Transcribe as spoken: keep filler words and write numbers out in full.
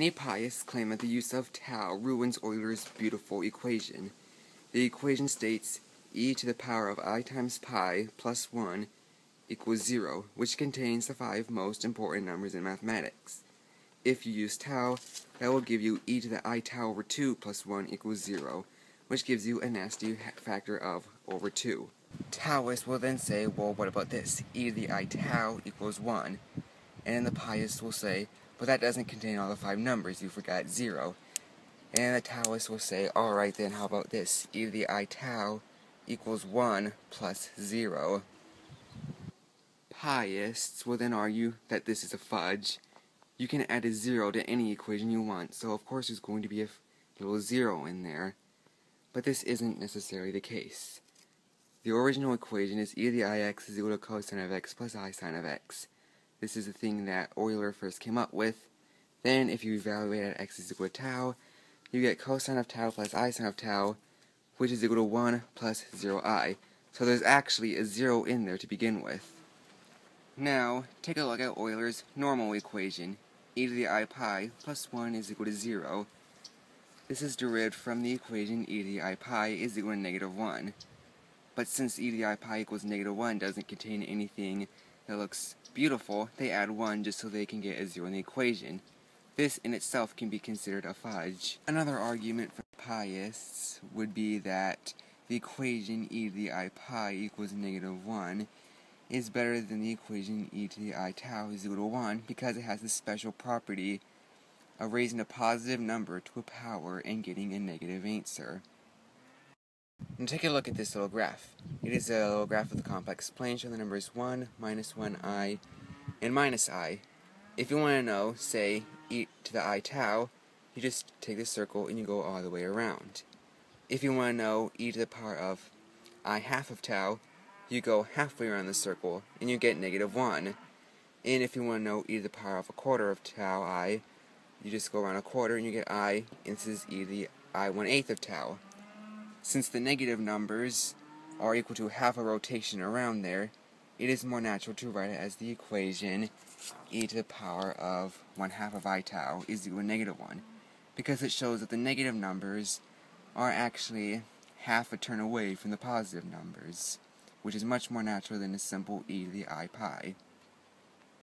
Any pious claim that the use of tau ruins Euler's beautiful equation. The equation states e to the power of I times pi plus one equals zero, which contains the five most important numbers in mathematics. If you use tau, that will give you e to the I tau over two plus one equals zero, which gives you a nasty factor of over two. Taoists will then say, well, what about this? E to the I tau equals one. And the pious will say, but that doesn't contain all the five numbers, you forgot zero. And the Taoists will say, alright then, how about this? E to the I tau equals one plus zero. Piists will then argue that this is a fudge. You can add a zero to any equation you want, so of course there's going to be a little zero in there. But this isn't necessarily the case. The original equation is e to the ix is equal to cosine of x plus I sine of x. This is the thing that Euler first came up with. Then, if you evaluate at x is equal to tau, you get cosine of tau plus I sine of tau, which is equal to one plus zero i. So there's actually a zero in there to begin with. Now, take a look at Euler's normal equation. E to the I pi plus one is equal to zero. This is derived from the equation e to the I pi is equal to negative one. But since e to the I pi equals negative one doesn't contain anything that looks beautiful, they add one just so they can get a zero in the equation. This in itself can be considered a fudge. Another argument for piists would be that the equation e to the I pi equals negative one is better than the equation e to the I tau is equal to one because it has this special property of raising a positive number to a power and getting a negative answer. Now take a look at this little graph. It is a little graph of the complex plane showing the numbers one, minus one i, and minus I. If you want to know, say, e to the I tau, you just take this circle and you go all the way around. If you want to know e to the power of I half of tau, you go halfway around the circle and you get negative one. And if you want to know e to the power of a quarter of tau I, you just go around a quarter and you get I, and this is e to the I one eighth of tau. Since the negative numbers are equal to half a rotation around there, it is more natural to write it as the equation e to the power of one half of I tau is equal to negative one, because it shows that the negative numbers are actually half a turn away from the positive numbers, which is much more natural than a simple e to the I pi.